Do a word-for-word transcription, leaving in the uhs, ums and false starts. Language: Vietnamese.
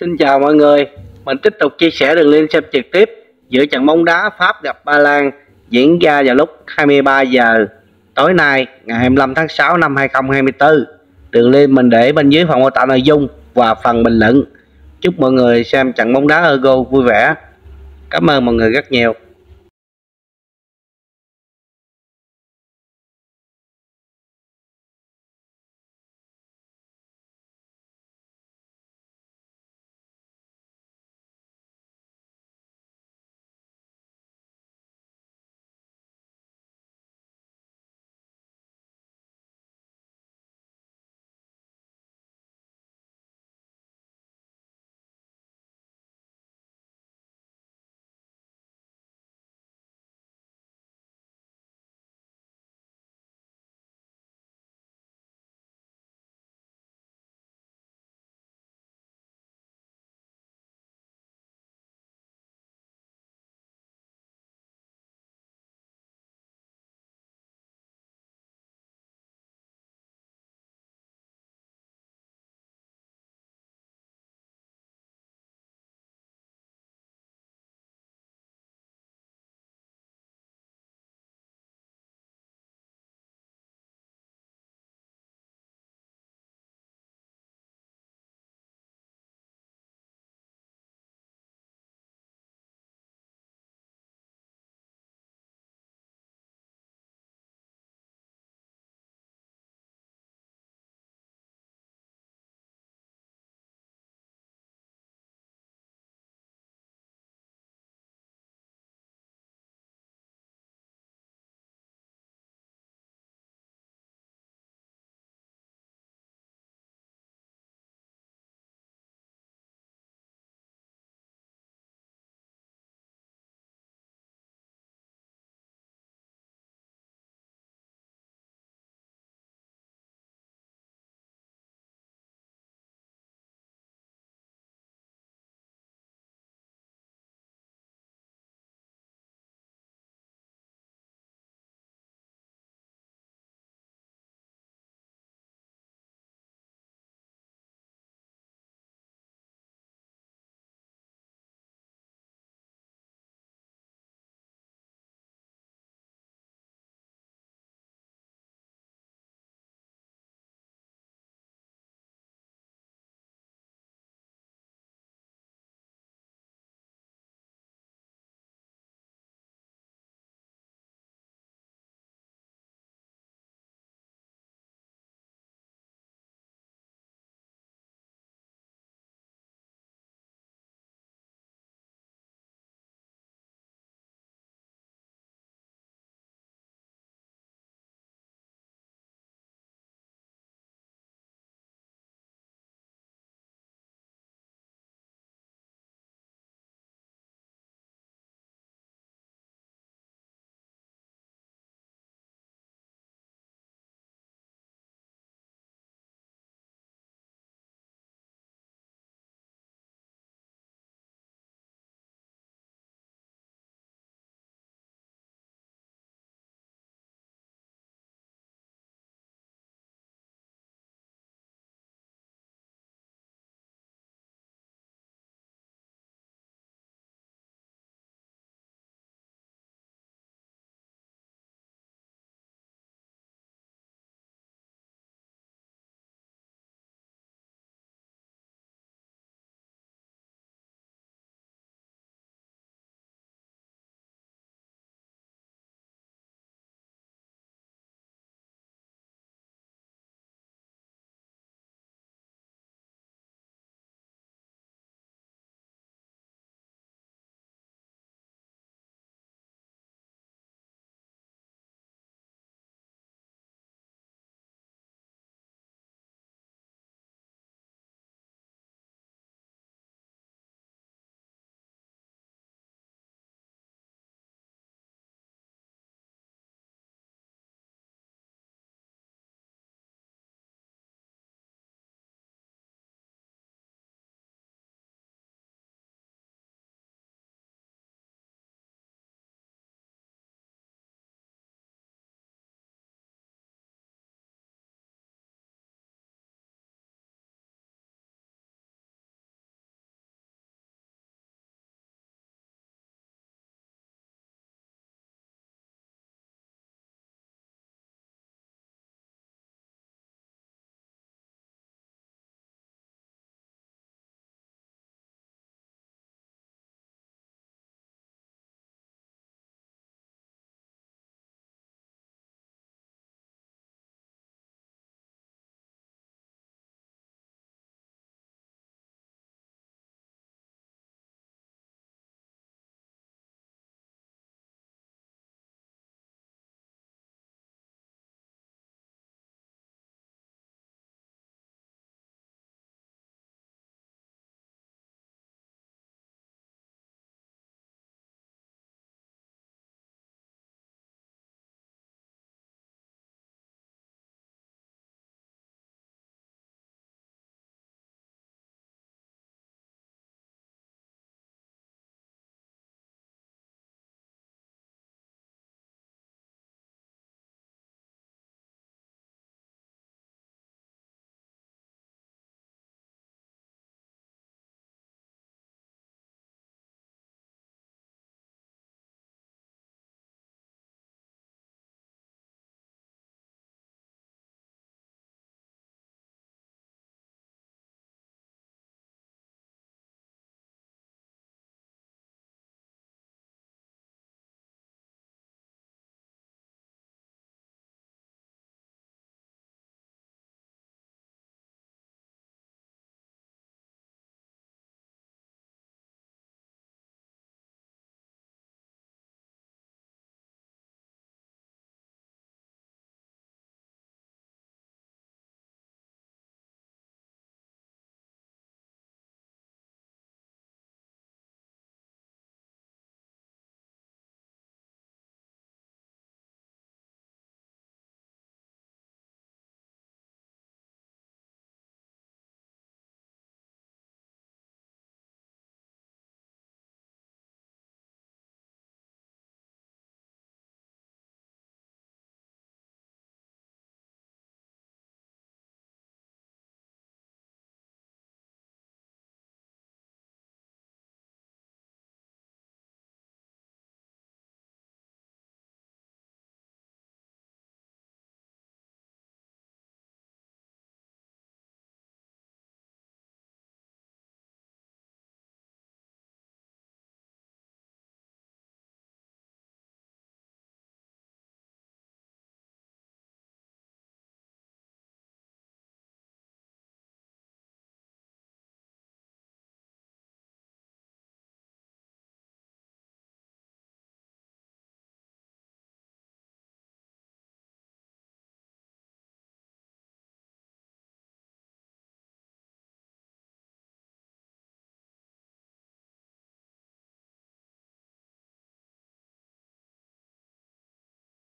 Xin chào mọi người, mình tiếp tục chia sẻ đường link xem trực tiếp giữa trận bóng đá Pháp gặp Ba Lan diễn ra vào lúc hai mươi ba giờ tối nay ngày hai mươi lăm tháng sáu năm hai nghìn không trăm hai mươi tư. Đường link mình để bên dưới phần mô tả nội dung và phần bình luận. Chúc mọi người xem trận bóng đá Euro vui vẻ. Cảm ơn mọi người rất nhiều.